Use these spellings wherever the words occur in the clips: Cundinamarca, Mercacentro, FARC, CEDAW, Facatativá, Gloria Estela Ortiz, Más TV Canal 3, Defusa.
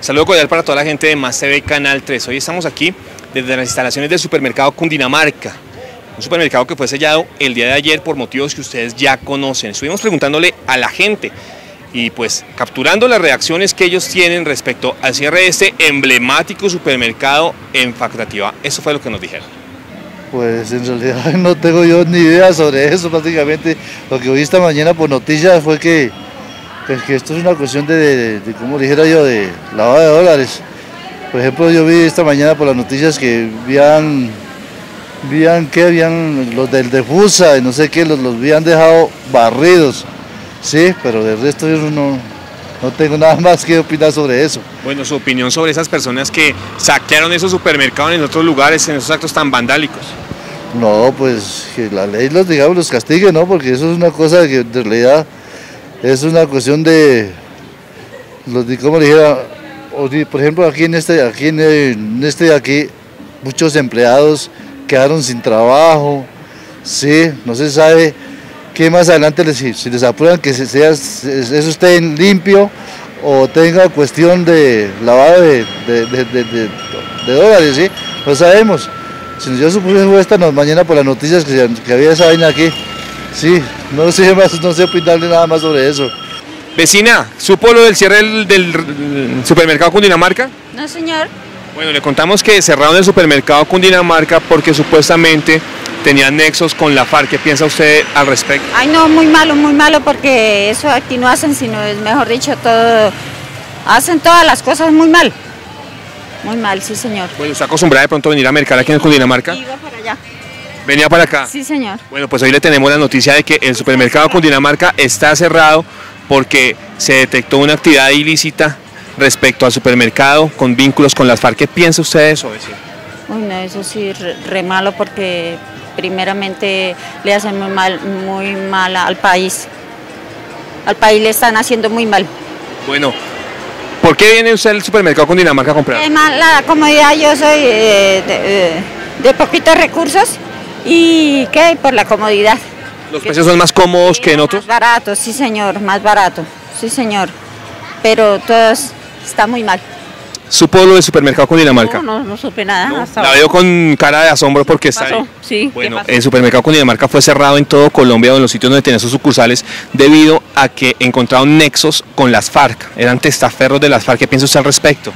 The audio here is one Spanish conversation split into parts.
Saludo cordial para toda la gente de Más TV Canal 3. Hoy estamos aquí desde las instalaciones del supermercado Cundinamarca, un supermercado que fue sellado el día de ayer por motivos que ustedes ya conocen. Estuvimos preguntándole a la gente y pues capturando las reacciones que ellos tienen respecto al cierre de este emblemático supermercado en Facatativá. Eso fue lo que nos dijeron. Pues en realidad no tengo yo ni idea sobre eso prácticamente. Lo que oí esta mañana por noticias fue que esto es una cuestión de como dijera yo, de lavado de dólares. Por ejemplo, yo vi esta mañana por las noticias que habían los del Defusa y no sé qué, los habían dejado barridos, sí, pero del resto yo no tengo nada más que opinar sobre eso. Bueno, su opinión sobre esas personas que saquearon esos supermercados en otros lugares, en esos actos tan vandálicos. No, pues que la ley los, digamos, los castigue, ¿no? Porque eso es una cosa que en realidad es una cuestión de, como dijera, por ejemplo aquí aquí muchos empleados quedaron sin trabajo, sí, no se sabe qué más adelante si les aprueban que eso esté limpio o tenga cuestión de lavado de dólares, sí, no sabemos. Yo supuse esta mañana por las noticias que había esa vaina aquí. Sí, no sé opinarle nada más sobre eso. Vecina, ¿supo lo del cierre del supermercado Cundinamarca? No, señor. Bueno, le contamos que cerraron el supermercado Cundinamarca porque supuestamente tenían nexos con la FARC. ¿Qué piensa usted al respecto? Ay, no, muy malo, porque eso aquí no hacen, sino, mejor dicho, todo, hacen todas las cosas muy mal. Muy mal, sí, señor. Bueno, ¿está acostumbrada de pronto a venir a mercar aquí en Cundinamarca? Iba para allá. ¿Venía para acá? Sí, señor. Bueno, pues hoy le tenemos la noticia de que el supermercado Cundinamarca está cerrado porque se detectó una actividad ilícita respecto al supermercado con vínculos con las FARC. ¿Qué piensa usted de eso, vecino? Bueno, eso sí, re malo, porque primeramente le hacen muy mal al país. Al país le están haciendo muy mal. Bueno, ¿por qué viene usted al supermercado Cundinamarca a comprar? Además, la comodidad, yo soy de poquitos recursos. ¿Y qué? Por la comodidad. ¿Los precios son más cómodos que en otros? Más barato, sí, señor, más barato, sí, señor. Pero todo está muy mal. ¿Supo lo del supermercado Cundinamarca? No supe nada. No, hasta la veo con cara de asombro porque está ahí. Sí, bueno, el supermercado Cundinamarca fue cerrado en todo Colombia o en los sitios donde tenía sus sucursales debido a que encontraron nexos con las FARC. Eran testaferros de las FARC. ¿Qué piensa usted al respecto?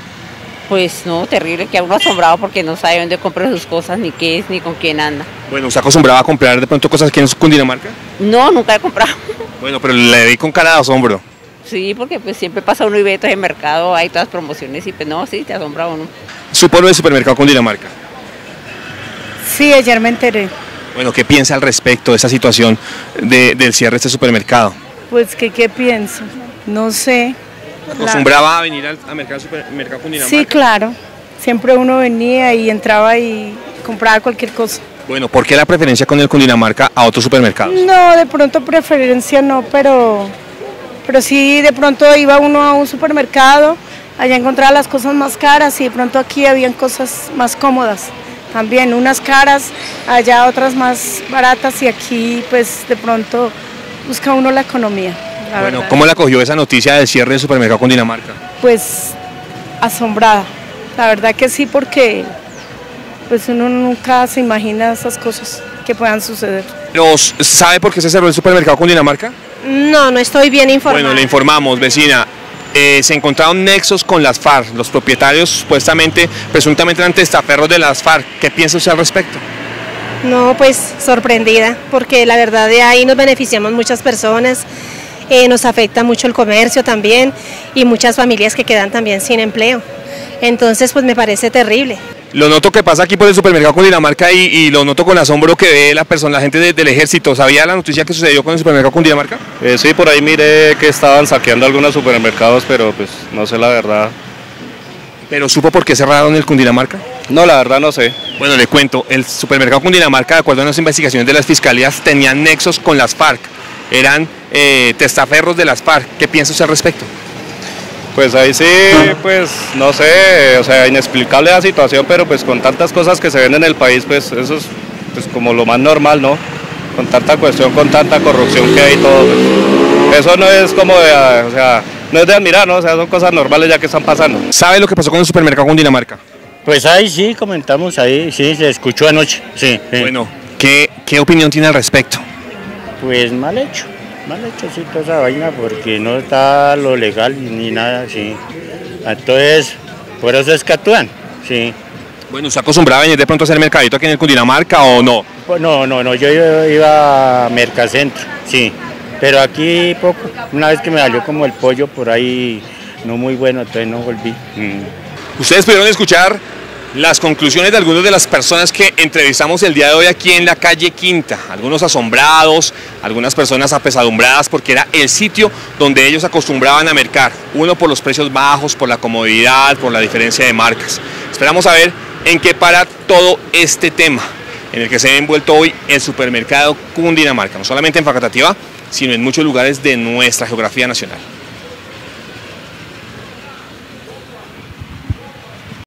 Pues no, terrible, que uno asombrado porque no sabe dónde compra sus cosas, ni qué es, ni con quién anda. Bueno, ¿usted acostumbraba a comprar de pronto cosas aquí en Cundinamarca? No, nunca he comprado. Bueno, pero le vi con cara de asombro. Sí, porque pues siempre pasa uno y ve todo el mercado, hay todas promociones y pues no, sí, te asombra uno. ¿Supo lo del supermercado Cundinamarca? Sí, ayer me enteré. Bueno, ¿qué piensa al respecto de esa situación del cierre de este supermercado? Pues que qué pienso, no sé. ¿Acostumbraba a venir al mercado Cundinamarca? Sí, claro, siempre uno venía y entraba y compraba cualquier cosa. Bueno, ¿por qué la preferencia con el Cundinamarca a otros supermercados? No, de pronto preferencia no, pero sí, de pronto iba uno a un supermercado, allá encontraba las cosas más caras y de pronto aquí habían cosas más cómodas. También unas caras, allá otras más baratas y aquí pues de pronto busca uno la economía. Bueno, ¿cómo la cogió esa noticia del cierre del supermercado Cundinamarca? Pues asombrada, la verdad que sí, porque pues uno nunca se imagina esas cosas que puedan suceder. ¿Sabe por qué se cerró el supermercado Cundinamarca? No, no estoy bien informada. Bueno, le informamos, vecina. Se encontraron nexos con las FARC. Los propietarios presuntamente eran testaferros de las FARC. ¿Qué piensa usted al respecto? No, pues sorprendida, porque la verdad de ahí nos beneficiamos muchas personas. Nos afecta mucho el comercio también y muchas familias que quedan también sin empleo. Entonces, pues me parece terrible. Lo noto que pasa aquí por el supermercado Cundinamarca y lo noto con asombro que ve la gente del ejército. ¿Sabía la noticia que sucedió con el supermercado Cundinamarca? Sí, por ahí miré que estaban saqueando algunos supermercados, pero pues no sé la verdad. ¿Pero supo por qué cerraron el Cundinamarca? No, la verdad no sé. Bueno, le cuento, el supermercado Cundinamarca, de acuerdo a las investigaciones de las fiscalías, tenía nexos con las FARC. Eran testaferros de las FARC. ¿Qué piensa usted al respecto? Pues ahí sí, pues no sé, o sea, inexplicable la situación, pero pues con tantas cosas que se ven en el país, pues eso es pues, como lo más normal, ¿no? Con tanta cuestión, con tanta corrupción que hay y todo, pues, eso no es como de, o sea, no es de admirar, ¿no? O sea, son cosas normales ya que están pasando. ¿Sabe lo que pasó con el supermercado Cundinamarca? Pues ahí sí, comentamos, ahí sí, se escuchó anoche, sí. Bueno, ¿qué opinión tiene al respecto? Pues mal hecho sí toda esa vaina, porque no está lo legal ni nada, sí. Entonces, por eso es que actúan, sí. Bueno, ¿usted acostumbraba a venir de pronto a hacer mercadito aquí en el Cundinamarca o no? Pues no, yo iba a Mercacentro, sí. Pero aquí poco, una vez que me salió como el pollo por ahí, no muy bueno, entonces no volví. Ustedes pudieron escuchar las conclusiones de algunas de las personas que entrevistamos el día de hoy aquí en la calle Quinta. Algunos asombrados, algunas personas apesadumbradas porque era el sitio donde ellos acostumbraban a mercar. Uno por los precios bajos, por la comodidad, por la diferencia de marcas. Esperamos a ver en qué para todo este tema en el que se ha envuelto hoy el supermercado Cundinamarca. No solamente en Facatativá, sino en muchos lugares de nuestra geografía nacional.